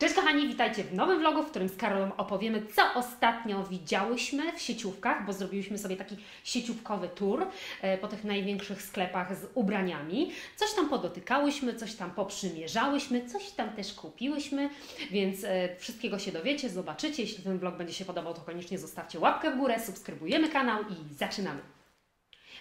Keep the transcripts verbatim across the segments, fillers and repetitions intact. Cześć kochani, witajcie w nowym vlogu, w którym z Karolą opowiemy, co ostatnio widziałyśmy w sieciówkach, bo zrobiliśmy sobie taki sieciówkowy tour po tych największych sklepach z ubraniami. Coś tam podotykałyśmy, coś tam poprzymierzałyśmy, coś tam też kupiłyśmy, więc wszystkiego się dowiecie, zobaczycie. Jeśli ten vlog będzie się podobał, to koniecznie zostawcie łapkę w górę, subskrybujemy kanał i zaczynamy.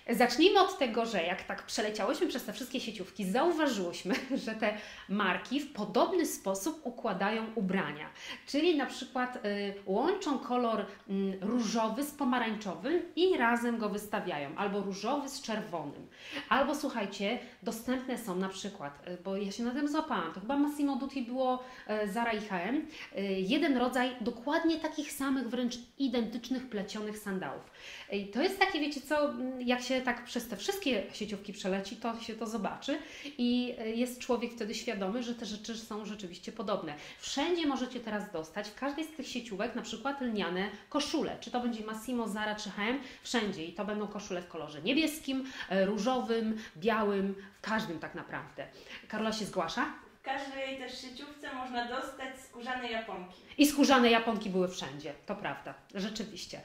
Zacznijmy od tego, że jak tak przeleciałyśmy przez te wszystkie sieciówki, zauważyłyśmy, że te marki w podobny sposób układają ubrania. Czyli na przykład y, łączą kolor y, różowy z pomarańczowym i razem go wystawiają. Albo różowy z czerwonym. Albo słuchajcie, dostępne są na przykład, y, bo ja się na tym złapałam, to chyba Massimo Dutti było, y, Zara i H and M, y, jeden rodzaj dokładnie takich samych, wręcz identycznych plecionych sandałów. Y, to jest takie, wiecie co, jak się tak przez te wszystkie sieciówki przeleci, to się to zobaczy i jest człowiek wtedy świadomy, że te rzeczy są rzeczywiście podobne. Wszędzie możecie teraz dostać, w każdej z tych sieciówek, na przykład lniane koszule. Czy to będzie Massimo, Zara czy H and M, wszędzie. I to będą koszule w kolorze niebieskim, różowym, białym, w każdym tak naprawdę. Karola się zgłasza? W każdej też sieciówce można dostać skórzane japonki. I skórzane japonki były wszędzie, to prawda, rzeczywiście.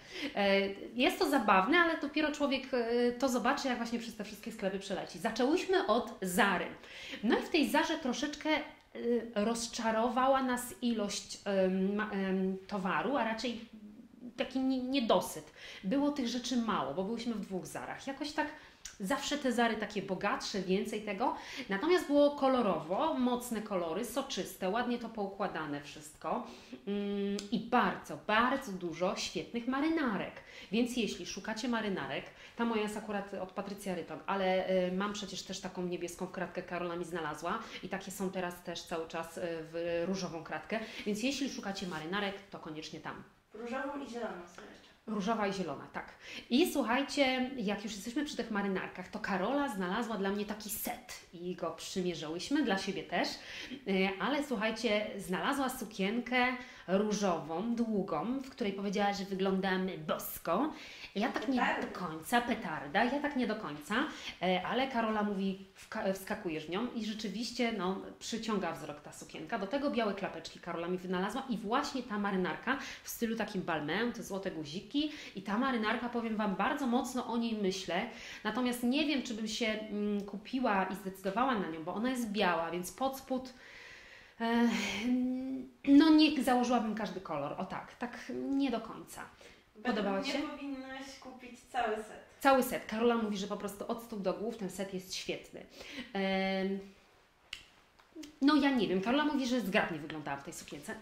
Jest to zabawne, ale dopiero człowiek to zobaczy, jak właśnie przez te wszystkie sklepy przeleci. Zaczęłyśmy od Zary. No i w tej Zarze troszeczkę rozczarowała nas ilość towaru, a raczej taki niedosyt. Było tych rzeczy mało, bo byliśmy w dwóch Zarach. Jakoś tak... Zawsze te Zary takie bogatsze, więcej tego. Natomiast było kolorowo, mocne kolory, soczyste, ładnie to poukładane wszystko. Yy, I bardzo, bardzo dużo świetnych marynarek. Więc jeśli szukacie marynarek, ta moja jest akurat od Patrycji Aryton, ale y, mam przecież też taką niebieską kratkę, Karola mi znalazła. I takie są teraz też cały czas w różową kratkę. Więc jeśli szukacie marynarek, to koniecznie tam. Różową i zieloną są jeszcze. Różowa i zielona, tak. I słuchajcie, jak już jesteśmy przy tych marynarkach, to Karola znalazła dla mnie taki set i go przymierzałyśmy, dla siebie też, ale słuchajcie, znalazła sukienkę różową, długą, w której powiedziała, że wyglądam bosko. Ja tak nie do końca, petarda, ja tak nie do końca, ale Karola mówi, wskakujesz w nią i rzeczywiście no, przyciąga wzrok ta sukienka. Do tego białe klapeczki Karola mi wynalazła i właśnie ta marynarka w stylu takim balmę, te złote guziki. I ta marynarka, powiem Wam, bardzo mocno o niej myślę, natomiast nie wiem, czy bym się mm, kupiła i zdecydowała na nią, bo ona jest biała, więc pod spód, e, no nie założyłabym każdy kolor, o tak, tak nie do końca. Podobała Ci się? Nie powinnaś kupić cały set. Cały set. Karola mówi, że po prostu od stóp do głów ten set jest świetny. E, no ja nie wiem, Karola mówi, że zgrabnie wyglądała w tej sukience.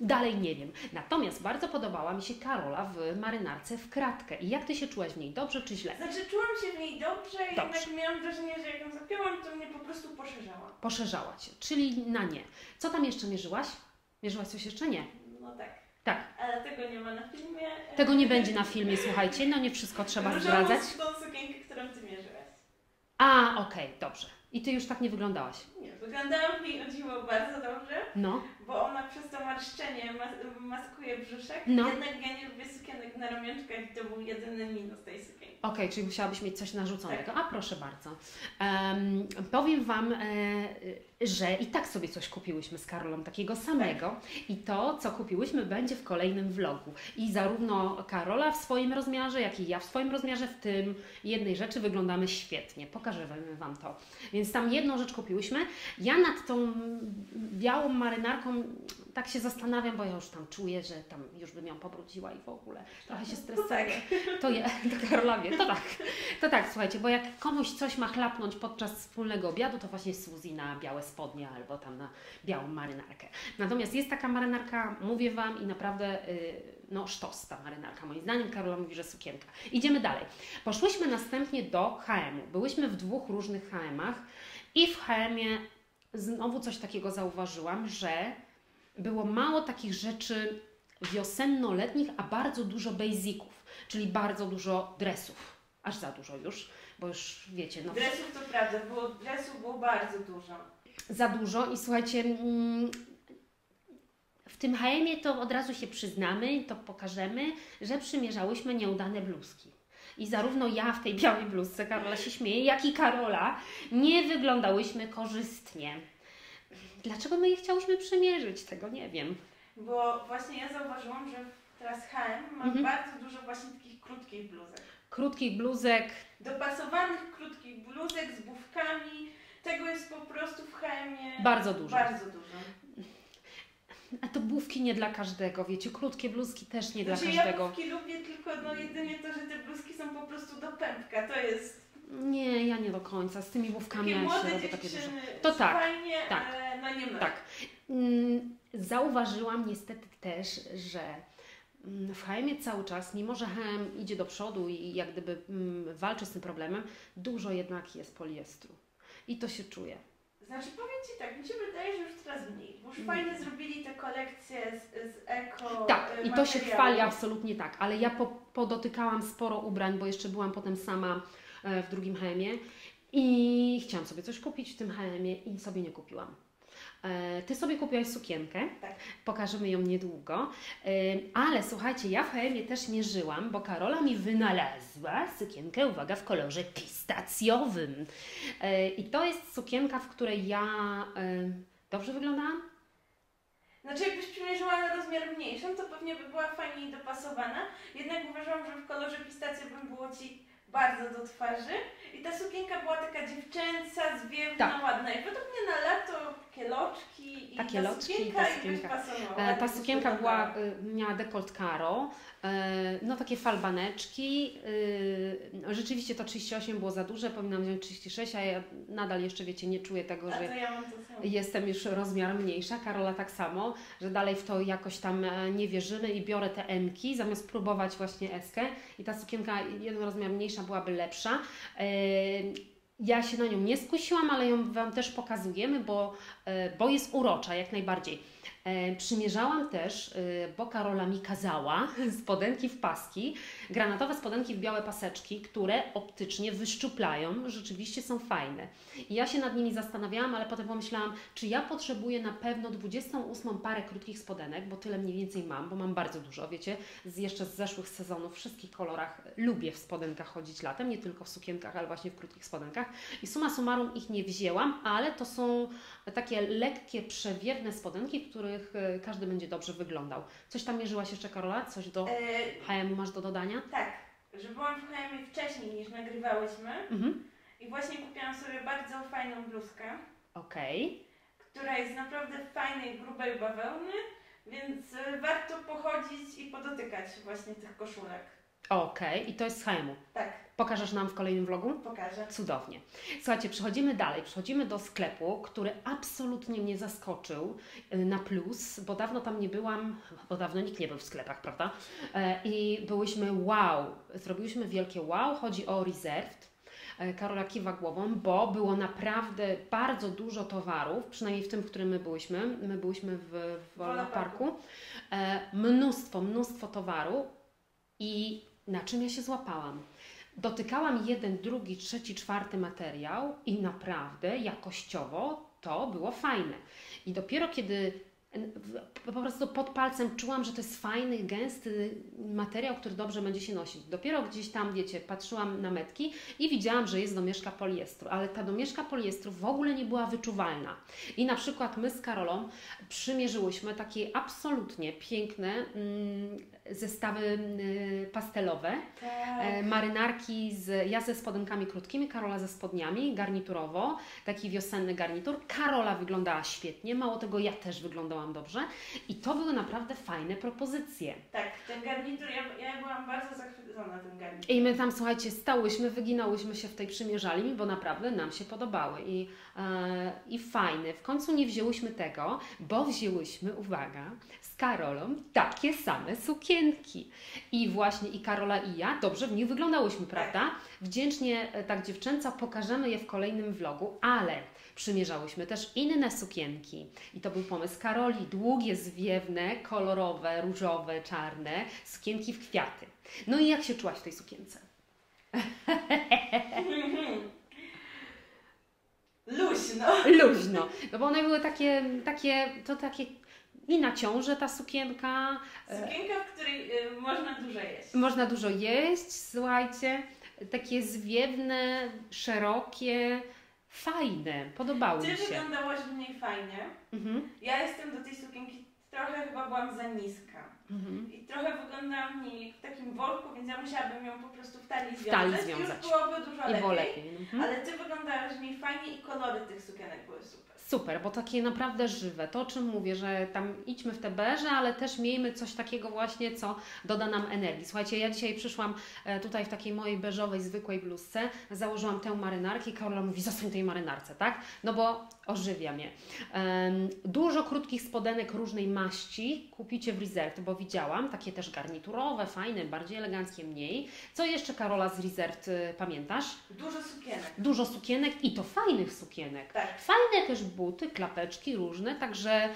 Dalej nie wiem. Natomiast bardzo podobała mi się Karola w marynarce w kratkę. I jak Ty się czułaś w niej? Dobrze czy źle? Znaczy czułam się w niej dobrze, dobrze. I jednak miałam wrażenie, że jak ją zapięłam, to mnie po prostu poszerzała. Poszerzała Cię, czyli na nie. Co tam jeszcze mierzyłaś? Mierzyłaś coś jeszcze? Nie. No tak. Tak. Ale tego nie ma na filmie. Tego nie będzie na filmie, słuchajcie. No nie wszystko trzeba zdradzać. Różową sukienkę, którą Ty mierzyłaś. A, okej, okay, dobrze. I Ty już tak nie wyglądałaś? Nie, wyglądałam w niej o dziwo bardzo dobrze, no. Bo ona przez to marszczenie mas maskuje brzuszek, no. Jednak ja nie lubię sukienek na ramionczkach i to był jedyny minus tej sukienki. Okej, okay, czyli musiałabyś mieć coś narzuconego. Tak. A proszę bardzo. Um, powiem Wam, e, że i tak sobie coś kupiłyśmy z Karolą takiego samego. Tak. I to, co kupiłyśmy, będzie w kolejnym vlogu. I zarówno Karola w swoim rozmiarze, jak i ja w swoim rozmiarze w tym jednej rzeczy wyglądamy świetnie. Pokażemy Wam to. Więc tam jedną rzecz kupiłyśmy. Ja nad tą białą marynarką tak się zastanawiam, bo ja już tam czuję, że tam już bym ją pobrudziła i w ogóle trochę się stresuję. To, tak. to, je, to Karola wie, to tak. To tak, słuchajcie, bo jak komuś coś ma chlapnąć podczas wspólnego obiadu, to właśnie Suzy na białe spodnie albo tam na białą marynarkę. Natomiast jest taka marynarka, mówię Wam i naprawdę... Yy, No sztos ta marynarka, moim zdaniem. Karola mówi, że sukienka. Idziemy dalej. Poszłyśmy następnie do H and M-u. Byłyśmy w dwóch różnych H and M-ach i w H and M-ie znowu coś takiego zauważyłam, że było mało takich rzeczy wiosenno-letnich, a bardzo dużo basiców, czyli bardzo dużo dresów. Aż za dużo już, bo już wiecie. No... Dresów to prawda, było, dresów było bardzo dużo. Za dużo i słuchajcie... Mm, w tym H and M-ie to od razu się przyznamy, to pokażemy, że przymierzałyśmy nieudane bluzki. I zarówno ja w tej białej bluzce, Karola się śmieje, jak i Karola, nie wyglądałyśmy korzystnie. Dlaczego my je chciałyśmy przymierzyć? Tego nie wiem. Bo właśnie ja zauważyłam, że teraz H and M ma mhm. bardzo dużo właśnie takich krótkich bluzek. Krótkich bluzek. Dopasowanych krótkich bluzek z bufkami. Tego jest po prostu w H and M bardzo dużo. Bardzo dużo. A to bufki nie dla każdego, wiecie, krótkie bluzki też nie znaczy, dla każdego. Ja bufki lubię, tylko no jedynie to, że te bluzki są po prostu do pępka, to jest... Nie, ja nie do końca, z tymi bufkami ja się robię takie duże. To tak, fajnie, tak, ale no nie ma. Tak. Zauważyłam niestety też, że w H and M cały czas, mimo że H and M idzie do przodu i jak gdyby walczy z tym problemem, dużo jednak jest poliestru i to się czuje. Znaczy powiem Ci tak, mi się wydaje, że już teraz mniej, bo już mm. fajnie zrobili te kolekcje z, z eko. Tak, i to się chwali, absolutnie tak, ale ja po, podotykałam sporo ubrań, bo jeszcze byłam potem sama w drugim H and M-ie i chciałam sobie coś kupić w tym H and M-ie i sobie nie kupiłam. Ty sobie kupiłaś sukienkę, tak. Pokażemy ją niedługo, ale słuchajcie, ja w H and M-ie też mierzyłam, bo Karola mi wynalazła sukienkę, uwaga, w kolorze pistacjowym. I to jest sukienka, w której ja dobrze wyglądałam? Znaczy jakbyś przymierzyła na rozmiar mniejszą, to pewnie by była fajniej dopasowana, jednak uważam, że w kolorze pistacjowym było Ci bardzo do twarzy i ta sukienka była taka dziewczęca, zwiewna, tak. ładna i według mnie na lato kieloczki i ta, ta kieloczki, sukienka, ta sukienka. Ta, ta sukienka była, miała dekolt karo, no takie falbaneczki, rzeczywiście to trzydzieści osiem było za duże, powinnam wziąć trzydzieści sześć, a ja nadal jeszcze, wiecie, nie czuję tego, że ja mam to samo. Jestem już rozmiar mniejsza, Karola tak samo, że dalej w to jakoś tam nie wierzymy i biorę te M-ki, zamiast próbować właśnie S-kę i ta sukienka jeden rozmiar mniejsza byłaby lepsza. Ja się na nią nie skusiłam, ale ją Wam też pokazujemy, bo, bo jest urocza jak najbardziej. Przymierzałam też, bo Karola mi kazała, spodenki w paski, granatowe spodenki w białe paseczki, które optycznie wyszczuplają, rzeczywiście są fajne. I ja się nad nimi zastanawiałam, ale potem pomyślałam, czy ja potrzebuję na pewno dwudziestą ósmą parę krótkich spodenek, bo tyle mniej więcej mam, bo mam bardzo dużo, wiecie, z jeszcze z zeszłych sezonów, w wszystkich kolorach lubię w spodenkach chodzić latem, nie tylko w sukienkach, ale właśnie w krótkich spodenkach. I summa summarum ich nie wzięłam, ale to są takie lekkie, przewiewne spodenki, które każdy będzie dobrze wyglądał. Coś tam mierzyłaś jeszcze, Karola? Coś do yy, H and M masz do dodania? Tak, że byłam w H and M wcześniej niż nagrywałyśmy mhm. i właśnie kupiłam sobie bardzo fajną bluzkę, okej. która jest naprawdę fajnej, grubej bawełny, więc warto pochodzić i podotykać właśnie tych koszulek. Okej, okay. I to jest z H and M-u? Tak. Pokażesz nam w kolejnym vlogu? Pokażę. Cudownie. Słuchajcie, przechodzimy dalej. Przechodzimy do sklepu, który absolutnie mnie zaskoczył na plus, bo dawno tam nie byłam, bo dawno nikt nie był w sklepach, prawda? I byłyśmy wow, zrobiłyśmy wielkie wow. Chodzi o Reserved. Karola kiwa głową, bo było naprawdę bardzo dużo towarów, przynajmniej w tym, w którym my byłyśmy. My byłyśmy w Wola Parku. Mnóstwo, mnóstwo towaru. I na czym ja się złapałam? Dotykałam jeden, drugi, trzeci, czwarty materiał i naprawdę jakościowo to było fajne. I dopiero kiedy po prostu pod palcem czułam, że to jest fajny, gęsty materiał, który dobrze będzie się nosić. Dopiero gdzieś tam, wiecie, patrzyłam na metki i widziałam, że jest domieszka poliestru, ale ta domieszka poliestru w ogóle nie była wyczuwalna. I na przykład my z Karolą przymierzyłyśmy takie absolutnie piękne mm, zestawy pastelowe, tak. marynarki, z, ja ze spodenkami krótkimi, Karola ze spodniami, garniturowo, taki wiosenny garnitur. Karola wyglądała świetnie, mało tego ja też wyglądałam dobrze i to były naprawdę fajne propozycje. Tak, ten garnitur, ja, ja byłam bardzo zachwycona tym garniturem. I my tam, słuchajcie, stałyśmy, wyginałyśmy się w tej przymierzalni, bo naprawdę nam się podobały i, yy, i fajne. W końcu nie wzięłyśmy tego, bo wzięłyśmy, uwaga, z Karolą takie same sukienki. I właśnie i Karola i ja dobrze w nich wyglądałyśmy, prawda? Wdzięcznie tak dziewczęca pokażemy je w kolejnym vlogu, ale przymierzałyśmy też inne sukienki. I to był pomysł Karoli. Długie, zwiewne, kolorowe, różowe, czarne, sukienki w kwiaty. No i jak się czułaś w tej sukience? Luźno. Luźno. No bo one były takie, takie, to takie... I na ciążę ta sukienka. Sukienka, w której y, można dużo jeść. Można dużo jeść, słuchajcie. Takie zwiewne, szerokie, fajne, podobały mi się. Ty wyglądałaś mniej fajnie. Mhm. Ja jestem do tej sukienki, trochę chyba byłam za niska. Mhm. I trochę wyglądałam mniej w takim worku, więc ja musiałabym ją po prostu w talii związać. W talii związać. Już byłoby dużo lepiej, lepiej. Mhm. Ale ty wyglądałaś mniej fajnie i kolory tych sukienek były super. Super, bo takie naprawdę żywe. To, o czym mówię, że tam idźmy w te beże, ale też miejmy coś takiego właśnie, co doda nam energii. Słuchajcie, ja dzisiaj przyszłam tutaj w takiej mojej beżowej, zwykłej bluzce, założyłam tę marynarkę i Karola mówi, zostań tej marynarce, tak? No bo ożywia mnie. Dużo krótkich spodenek różnej maści kupicie w Reserved, bo widziałam, takie też garniturowe, fajne, bardziej eleganckie, mniej. Co jeszcze, Karola, z Reserved pamiętasz? Dużo sukienek. Dużo sukienek i to fajnych sukienek. Tak. Fajne też buty, klapeczki różne, także...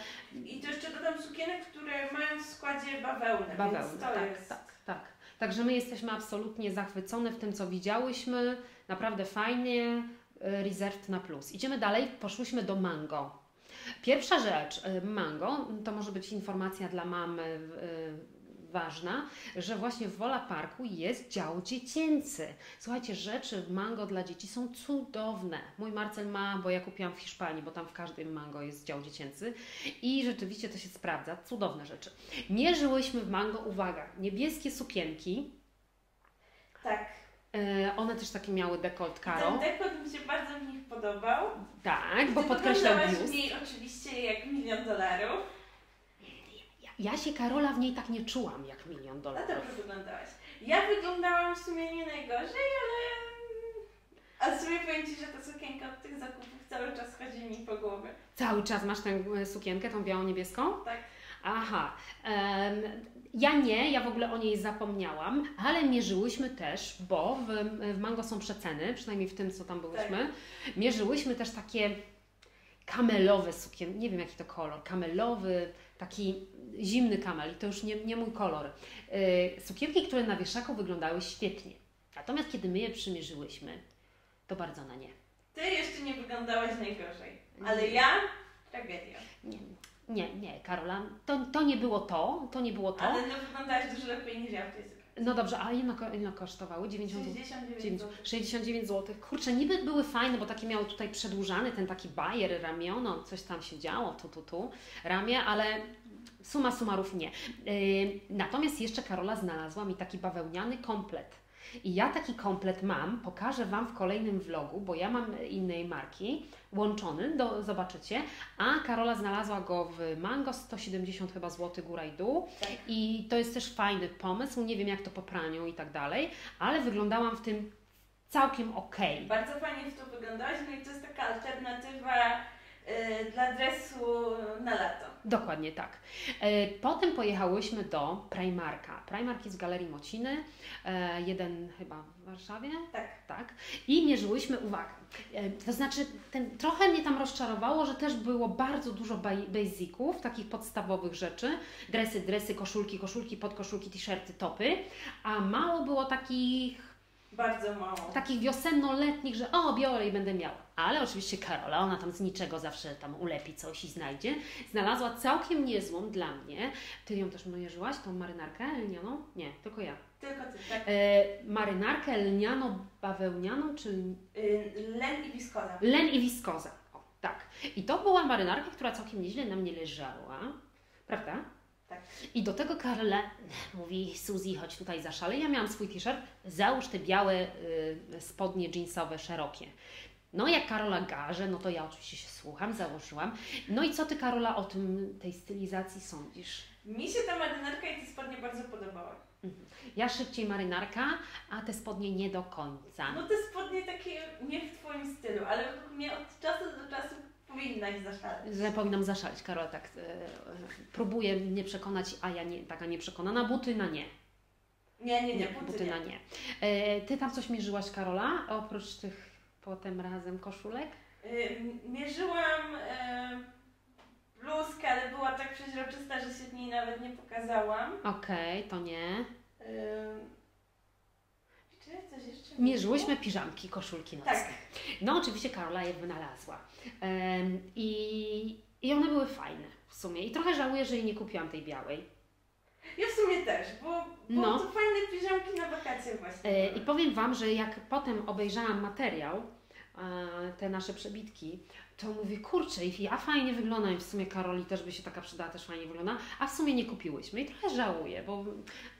I to jeszcze dodam sukienek, które mają w składzie bawełnę, bawełnę więc to tak, jest... tak, tak. Także my jesteśmy absolutnie zachwycone w tym, co widziałyśmy. Naprawdę fajnie, Reserved na plus. Idziemy dalej, poszłyśmy do Mango. Pierwsza rzecz, Mango, to może być informacja dla mamy ważna, że właśnie w Wola Parku jest dział dziecięcy. Słuchajcie, rzeczy w Mango dla dzieci są cudowne. Mój Marcel ma, bo ja kupiłam w Hiszpanii, bo tam w każdym Mango jest dział dziecięcy i rzeczywiście to się sprawdza. Cudowne rzeczy. Mierzyłyśmy w Mango, uwaga, niebieskie sukienki. Tak. One też takie miały dekolt, Karol. Ten dekolt mi się bardzo w nich podobał. Tak, bo podkreślał biust. W niej oczywiście jak milion dolarów. Ja, ja się, Karola, w niej tak nie czułam jak milion dolarów. A dobrze wyglądałaś. Ja wyglądałam w sumie nie najgorzej, ale... A w sumie powiem Ci, że ta sukienka od tych zakupów cały czas chodzi mi po głowie. Cały czas masz tę sukienkę, tą biało-niebieską? Tak. Aha. Um, ja nie, ja w ogóle o niej zapomniałam, ale mierzyłyśmy też, bo w, w Mango są przeceny, przynajmniej w tym, co tam byłyśmy. Mierzyłyśmy też takie kamelowe sukienki, nie wiem jaki to kolor, kamelowy, taki zimny kamel i to już nie, nie mój kolor. Yy, sukienki, które na wieszaku wyglądały świetnie, natomiast kiedy my je przymierzyłyśmy, to bardzo na nie. Ty jeszcze nie wyglądałaś najgorzej, ale ja tragedia. Nie. Nie, nie, Karola, to, to nie było to, to nie było to. Ale no wyglądałaś dużo lepiej niż ja w tej sytuacji. No dobrze, a ile no, kosztowały? sześćdziesiąt dziewięć złotych. Kurczę, niby były fajne, bo takie miały tutaj przedłużany ten taki bajer, ramiono, coś tam się działo, tu, tu, tu, ramię, ale suma summarów nie. Yy, natomiast jeszcze Karola znalazła mi taki bawełniany komplet. I ja taki komplet mam, pokażę Wam w kolejnym vlogu, bo ja mam innej marki, łączony, do, zobaczycie, a Karola znalazła go w Mango, sto siedemdziesiąt chyba złotych góra i dół tak. I to jest też fajny pomysł, nie wiem jak to po praniu i tak dalej, ale wyglądałam w tym całkiem ok. Bardzo fajnie w to wyglądałaś, no i to jest taka alternatywa yy, dla dresu na lato. Dokładnie tak. Potem pojechałyśmy do Primarka. Primark jest w Galerii Mociny, jeden chyba w Warszawie. Tak. Tak. I mierzyłyśmy, uwaga, to znaczy ten, trochę mnie tam rozczarowało, że też było bardzo dużo basiców, takich podstawowych rzeczy. Dresy, dresy, koszulki, koszulki, podkoszulki, t-shirty, topy, a mało było takich... Bardzo mało. Takich wiosenno-letnich, że o, biorę i będę miała. Ale oczywiście Karola, ona tam z niczego zawsze tam ulepi coś i znajdzie. Znalazła całkiem niezłą dla mnie. Ty ją też mierzyłaś, tą marynarkę lnianą? Nie, tylko ja. Tylko ty, tak. E, marynarkę lnianą, bawełnianą, czy... Y, len i wiskoza. Len i wiskoza, o, tak. I to była marynarka, która całkiem nieźle na mnie leżała. Prawda? Tak. I do tego Karle mówi, Suzy, chodź tutaj za szale. Ja miałam swój t-shirt, załóż te białe y, spodnie jeansowe szerokie. No jak Karola garze, no to ja oczywiście się słucham, założyłam. No i co Ty, Karola, o tym, tej stylizacji sądzisz? Mi się ta marynarka i te spodnie bardzo podobały. Mhm. Ja szybciej marynarka, a te spodnie nie do końca. No te spodnie takie nie w Twoim stylu, ale mnie od czasu do czasu powinnaś zaszaleć. Że powinnam zaszaleć, Karola tak e, próbuje mnie przekonać, a ja nie, taka nieprzekonana, buty na nie. Nie, nie, nie, buty, buty nie. na nie. E, ty tam coś mierzyłaś, Karola, oprócz tych potem razem koszulek? Yy, mierzyłam yy, bluzkę, ale była tak przeźroczysta, że się w niej nawet nie pokazałam. Okej, okay, to nie. Yy. Coś jeszcze mierzyłyśmy piżamki, koszulki nocne. Tak. No oczywiście Karola je wynalazła. Um, i, I one były fajne w sumie. I trochę żałuję, że jej nie kupiłam tej białej. Ja w sumie też, bo, bo no. to fajne piżamki na wakacje właśnie. E, I powiem Wam, że jak potem obejrzałam materiał te nasze przebitki, to mówię, kurczę, ja fajnie wygląda i w sumie Karoli też by się taka przydała, też fajnie wygląda, a w sumie nie kupiłyśmy i trochę żałuję, bo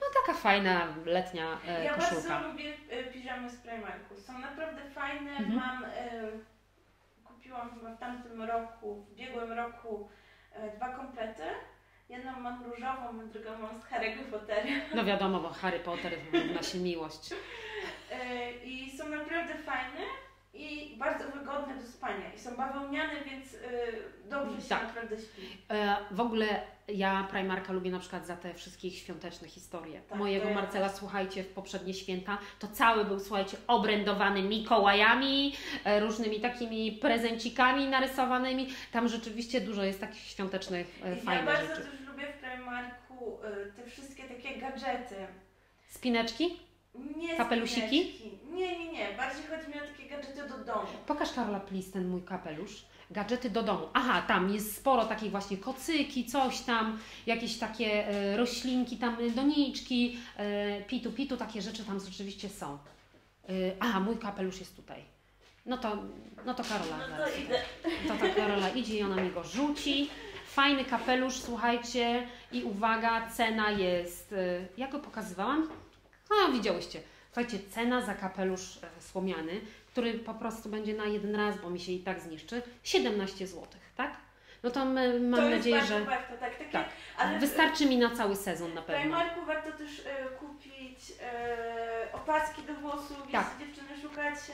no taka fajna letnia e, ja koszulka. Ja bardzo lubię piżamy z Primarku, są naprawdę fajne, mhm. mam, e, kupiłam chyba w tamtym roku, w biegłym roku e, dwa komplety. Jedną mam różową, a drugą mam z Harry'ego Pottera. No wiadomo, bo Harry Potter to nasza miłość. I są naprawdę fajne i bardzo wygodne do spania. I są bawełniane, więc dobrze się tak. naprawdę śpi. W ogóle ja Primarka lubię na przykład za te wszystkie świąteczne historie. Tak, mojego Marcela, słuchajcie, w poprzednie święta to cały był, słuchajcie, obrędowany Mikołajami, różnymi takimi prezencikami narysowanymi. Tam rzeczywiście dużo jest takich świątecznych, I fajnych rzeczy. Ja bardzo też lubię w Primarku te wszystkie takie gadżety. Spineczki? Nie, kapelusiki? Spineczki. Nie, nie, nie. Bardziej chodzi mi o takie gadżety do domu. Pokaż, Karola, please, ten mój kapelusz. Gadżety do domu. Aha, tam jest sporo takiej właśnie kocyki, coś tam, jakieś takie e, roślinki, tam doniczki, e, pitu, pitu, takie rzeczy tam rzeczywiście są. E, aha, mój kapelusz jest tutaj. No to, no to Karola. No to, idę. to ta Karola idzie i ona mi go rzuci. Fajny kapelusz, słuchajcie. I uwaga, cena jest... E, ja go pokazywałam? No, widziałyście. Słuchajcie, cena za kapelusz słomiany, który po prostu będzie na jeden raz, bo mi się i tak zniszczy, siedemnaście złotych, tak? No to my, mam to nadzieję, bardzo że... warto, tak, takie, tak. Ale wystarczy mi na cały sezon na pewno. W Primarku warto też y, kupić y, opaski do włosów, tak. Jeśli dziewczyny szukacie.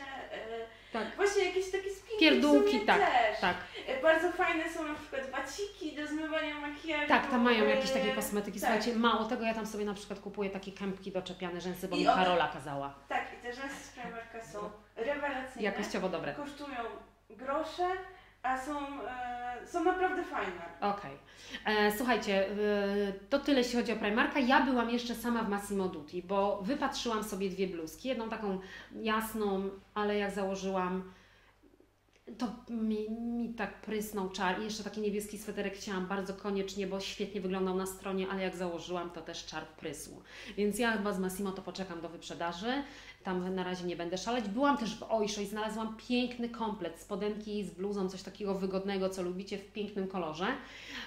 Y, tak. Właśnie jakieś takie spinki. Pierdółki, tak, też. tak. Bardzo fajne są na przykład waciki do zmywania makijażu. Tak, tam mają jakieś takie kosmetyki. Tak. Słuchajcie, mało tego, ja tam sobie na przykład kupuję takie kępki doczepiane rzęsy, bo mi Karola kazała. Tak, i te rzęsy z Primarka są rewelacyjne. Jakościowo dobre. Kosztują grosze. A są, e, są naprawdę fajne. Okej. Okay. Słuchajcie, e, to tyle jeśli chodzi o Primarka. Ja byłam jeszcze sama w Massimo Dutti, bo wypatrzyłam sobie dwie bluzki. Jedną taką jasną, ale jak założyłam, to mi, mi tak prysnął czar. I jeszcze taki niebieski sweterek chciałam bardzo koniecznie, bo świetnie wyglądał na stronie, ale jak założyłam, to też czar prysł. Więc ja chyba z Massimo to poczekam do wyprzedaży. Tam na razie nie będę szaleć. Byłam też w Oysho i znalazłam piękny komplet spodenki z bluzą, coś takiego wygodnego, co lubicie, w pięknym kolorze.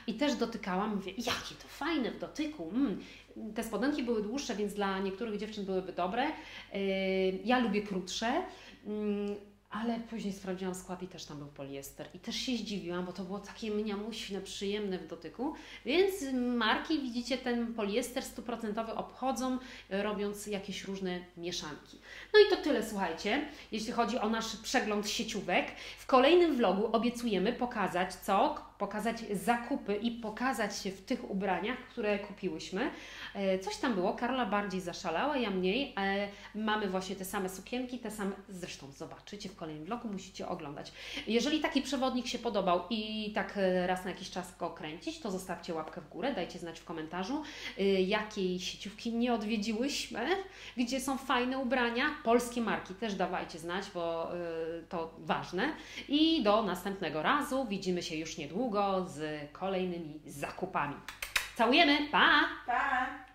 I też dotykałam, mówię, jakie to fajne w dotyku. Mm. Te spodenki były dłuższe, więc dla niektórych dziewczyn byłyby dobre. Yy, ja lubię krótsze. Yy, Ale później sprawdziłam skład i też tam był poliester. I też się zdziwiłam, bo to było takie mniamuśne, przyjemne w dotyku. Więc marki, widzicie, ten poliester stuprocentowy obchodzą, robiąc jakieś różne mieszanki. No i to tyle, słuchajcie, jeśli chodzi o nasz przegląd sieciówek. W kolejnym vlogu obiecujemy pokazać co? Pokazać zakupy i pokazać się w tych ubraniach, które kupiłyśmy. Coś tam było, Karola bardziej zaszalała, ja mniej. Mamy właśnie te same sukienki, te same, zresztą zobaczycie w kolejnym vlogu, musicie oglądać. Jeżeli taki przewodnik się podobał i tak raz na jakiś czas go kręcić, to zostawcie łapkę w górę, dajcie znać w komentarzu, jakiej sieciówki nie odwiedziłyśmy, gdzie są fajne ubrania. Polskie marki też dawajcie znać, bo to ważne. I do następnego razu, widzimy się już niedługo z kolejnymi zakupami. Całujemy, pa! Pa!